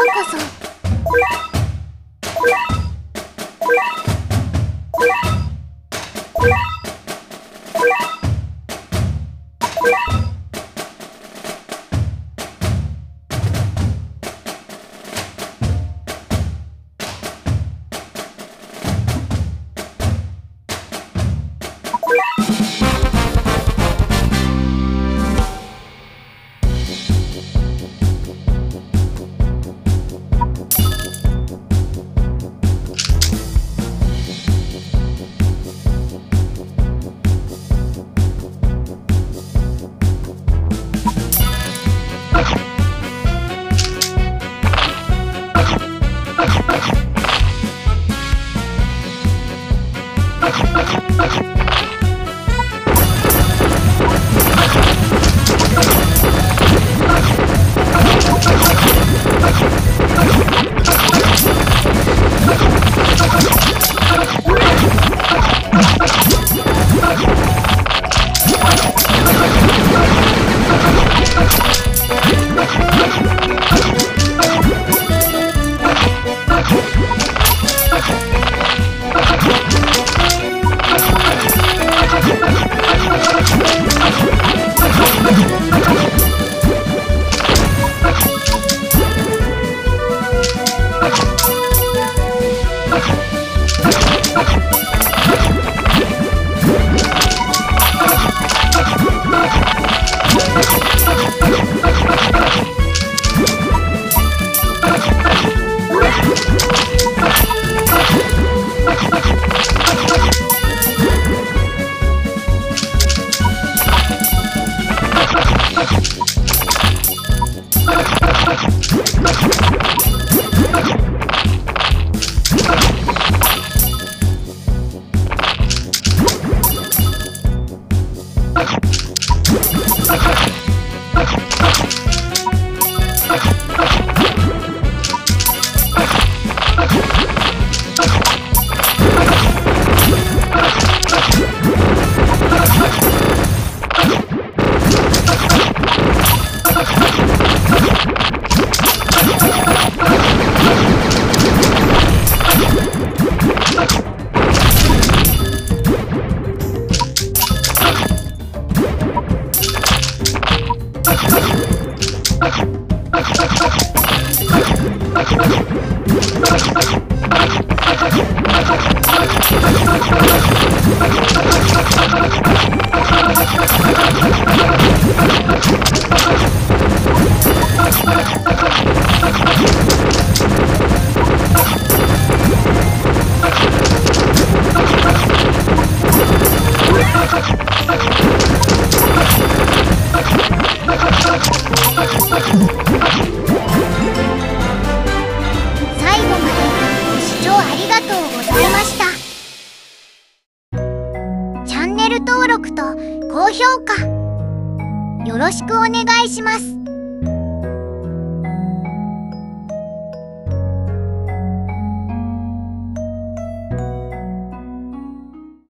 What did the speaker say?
ようこよろしくお願いします。